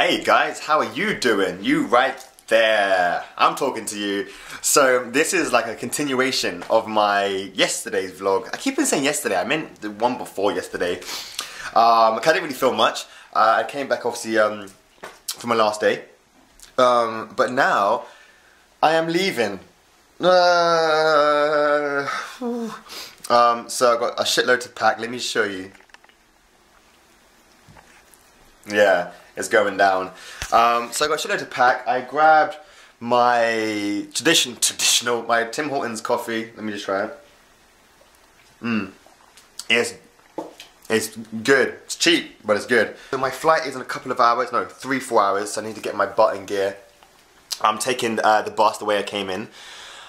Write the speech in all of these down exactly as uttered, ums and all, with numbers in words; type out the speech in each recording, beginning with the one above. Hey guys, how are you doing? You right there. I'm talking to you. So this is like a continuation of my yesterday's vlog. I keep on saying yesterday, I meant the one before yesterday. Um, I didn't really film much. Uh, I came back obviously um, for my last day. Um, but now, I am leaving. Uh, um, so I've got a shitload to pack. Let me show you. Yeah, it's going down. Um, so I got a shitload to pack. I grabbed my tradition, traditional, my Tim Hortons coffee. Let me just try it. Mmm. It's, it's good. It's cheap, but it's good. So my flight is in a couple of hours. No, three, four hours. So I need to get my butt in gear. I'm taking uh, the bus the way I came in.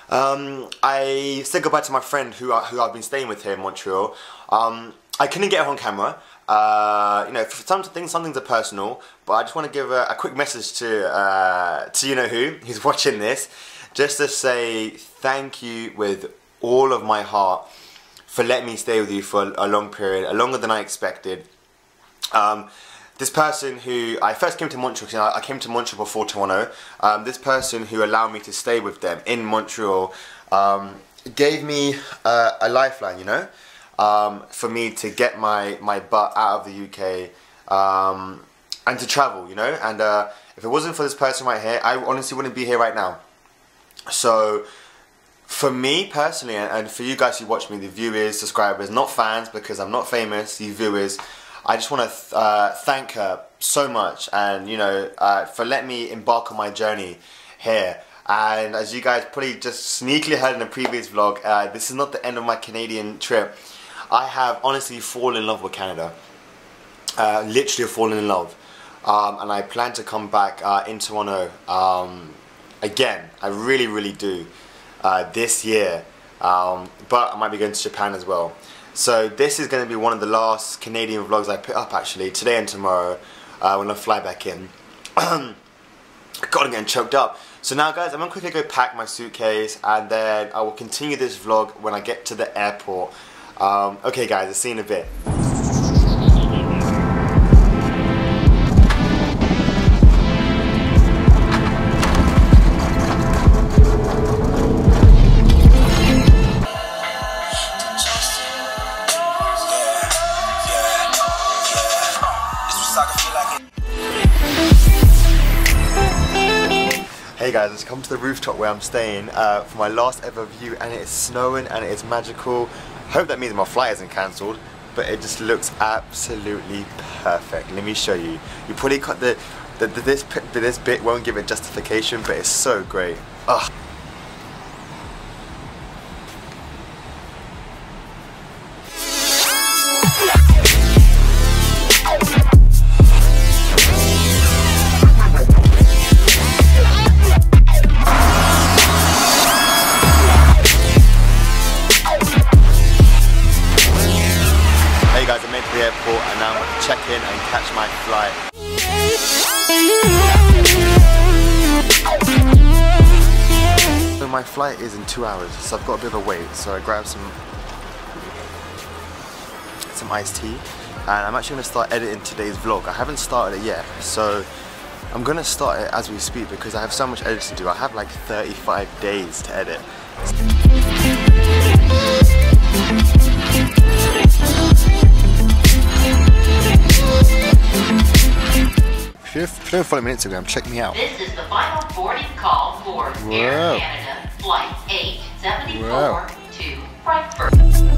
Um, I said goodbye to my friend who, I, who I've been staying with here in Montreal. Um, I couldn't get her on camera. Uh, you know, for some things, some things are personal, but I just want to give a, a quick message to uh, to you know who who's watching this, just to say thank you with all of my heart for letting me stay with you for a long period, longer than I expected. Um, this person who I first came to Montreal, cause I came to Montreal before Toronto. Um, this person who allowed me to stay with them in Montreal um, gave me a, a lifeline, you know. Um, for me to get my, my butt out of the U K um, and to travel, you know, and uh, if it wasn't for this person right here, I honestly wouldn't be here right now. So for me personally, and for you guys who watch me, the viewers, subscribers, not fans, because I'm not famous, you viewers, I just want to th uh, thank her so much, and you know, uh, for letting me embark on my journey here. And as you guys probably just sneakily heard in a previous vlog, uh, this is not the end of my Canadian trip. I have honestly fallen in love with Canada, uh, literally fallen in love, um, and I plan to come back uh, in Toronto um, again. I really, really do, uh, this year, um, but I might be going to Japan as well. So this is going to be one of the last Canadian vlogs I put up actually, today and tomorrow, uh, when I fly back in. God, I'm getting choked up. So now guys, I'm going to quickly go pack my suitcase, and then I will continue this vlog when I get to the airport. Um, okay guys, I'll see you in a bit. Hey guys, I've come to the rooftop where I'm staying uh, for my last ever view, and it's snowing and it's magical. I hope that means my flight isn't cancelled, but it just looks absolutely perfect. Let me show you. You probably cut the, the, the this this bit won't give it justification, but it's so great. Ugh. Airport, and now I'm going to check in and catch my flight. So my flight is in two hours, so I've got a bit of a wait. So I grabbed some some iced tea, and I'm actually going to start editing today's vlog. I haven't started it yet, so I'm going to start it as we speak because I have so much editing to do. I have like thirty-five days to edit. If you, don't, if you don't follow me on Instagram, check me out. This is the final boarding call for Whoa. Air Canada Flight eight seventy-four Whoa. To Frankfurt.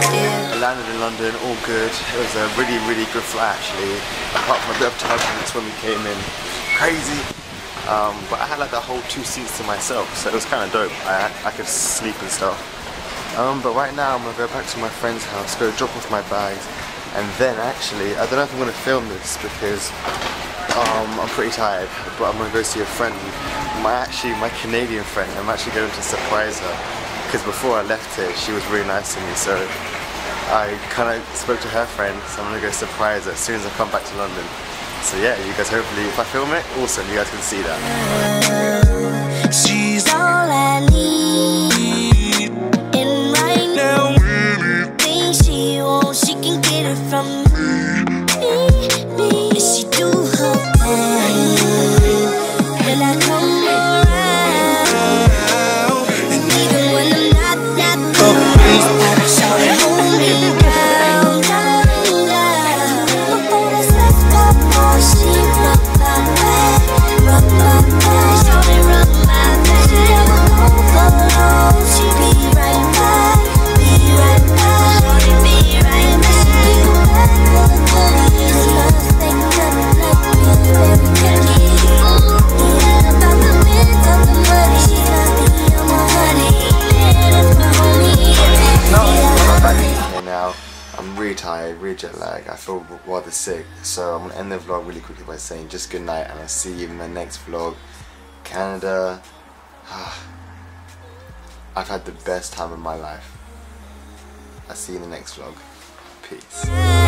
I landed in London, all good. It was a really, really good flight actually, apart from a bit of turbulence when we came in. Crazy! Um, but I had like the whole two seats to myself, so it was kind of dope. I, I could sleep and stuff. Um, but right now I'm going to go back to my friend's house, go drop off my bags, and then actually, I don't know if I'm going to film this because um, I'm pretty tired, but I'm going to go see a friend. My actually, my Canadian friend, I'm actually going to surprise her. Because before I left here, she was really nice to me, so I kind of spoke to her friend, so I'm going to go surprise her as soon as I come back to London. So yeah, you guys hopefully, if I film it, awesome, you guys can see that. She's all I need, and right now, anything she wants, she can get it from me. She do her thing, till I come around. Rather sick, so I'm gonna end the vlog really quickly by saying just good night, and I'll see you in my next vlog. Canada, I've had the best time of my life. I'll see you in the next vlog. Peace.